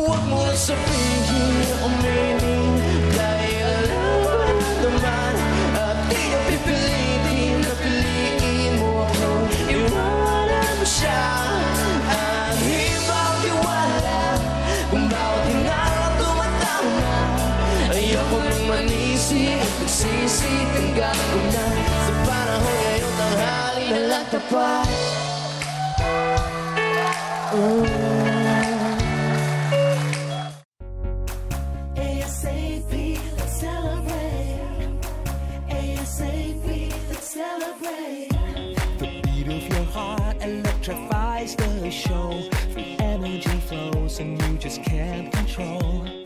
Huwag mo sabihin na umiling dahil alam mo naman at di na pipilitin na piliin mo ako. Iwala mo siya ang ibang iwala kung bawat hinara tumatama. Ayoko nang manisi at magsisi, tanggap ko na sa panahon ngayon tanghali na lang tapat. Electrifies the show, the energy flows and you just can't control.